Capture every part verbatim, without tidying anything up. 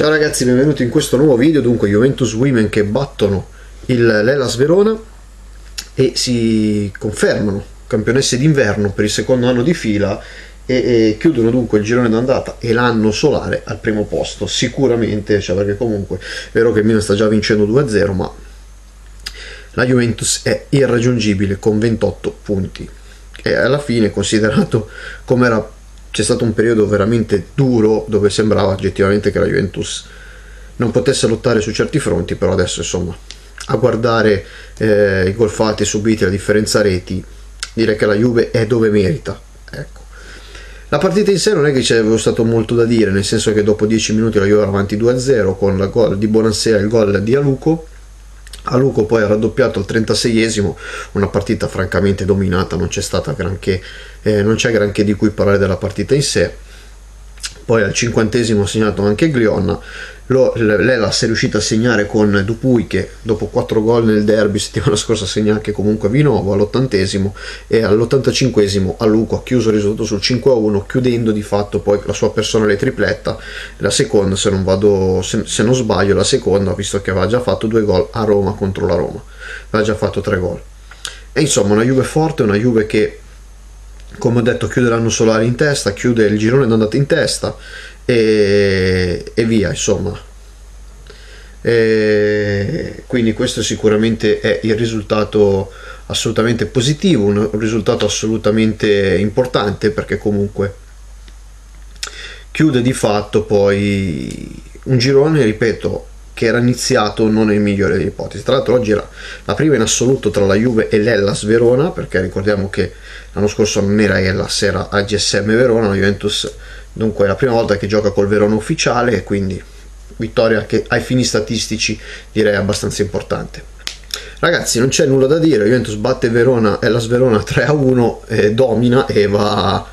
Ciao ragazzi, benvenuti in questo nuovo video. Dunque Juventus Women che battono l'Hellas Verona e si confermano campionesse d'inverno per il secondo anno di fila e, e chiudono dunque il girone d'andata e l'anno solare al primo posto sicuramente, cioè, perché comunque è vero che il Milan sta già vincendo due a zero, ma la Juventus è irraggiungibile con ventotto punti e alla fine, considerato come era, c'è stato un periodo veramente duro dove sembrava oggettivamente che la Juventus non potesse lottare su certi fronti, però adesso insomma a guardare eh, i gol fatti subiti, la differenza reti, dire che la Juve è dove merita, ecco. La partita in sé non è che c'è stato molto da dire, nel senso che dopo dieci minuti la Juve era avanti due a zero con la gol di Bonansea e il gol di Aluko. Aluko poi ha raddoppiato al trentaseiesimo, una partita francamente dominata, non c'è stata granché, eh, non c'è granché di cui parlare della partita in sé. Poi al cinquantesimo ha segnato anche Glionna, l'Hellas è riuscita a segnare con Dupuy che dopo quattro gol nel derby settimana scorsa segna anche comunque Vinovo all'ottantesimo, e all'ottantacinquesimo Aluko ha chiuso il risultato sul cinque a uno, chiudendo di fatto poi la sua personale tripletta, la seconda se non, vado, se, se non sbaglio la seconda, visto che aveva già fatto due gol a Roma contro la Roma, aveva già fatto tre gol. E insomma una Juve forte, una Juve che, come ho detto, chiude l'anno solare in testa, chiude il girone d'andata in testa e, e via insomma, e quindi questo sicuramente è il risultato assolutamente positivo, un risultato assolutamente importante, perché comunque chiude di fatto poi un girone, ripeto, che era iniziato non nel migliore delle ipotesi. Tra l'altro oggi era la prima in assoluto tra la Juve e l'Hellas Verona, perché ricordiamo che l'anno scorso non era Hellas, era A G S M Verona, la Juventus, dunque è la prima volta che gioca col Verona ufficiale, e quindi vittoria che ai fini statistici direi abbastanza importante. Ragazzi, non c'è nulla da dire, la Juventus batte Verona, Hellas Verona tre a uno, eh, domina e va...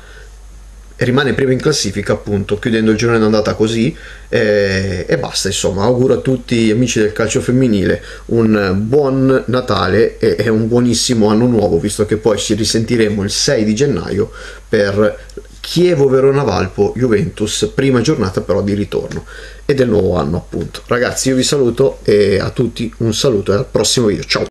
E rimane prima in classifica, appunto, chiudendo il girone d'andata così, eh, e basta insomma. Auguro a tutti gli amici del calcio femminile un buon Natale e, e un buonissimo anno nuovo, visto che poi ci risentiremo il sei di gennaio per Chievo Verona Valpo Juventus, prima giornata però di ritorno e del nuovo anno, appunto. Ragazzi, io vi saluto e a tutti un saluto e al prossimo video, ciao!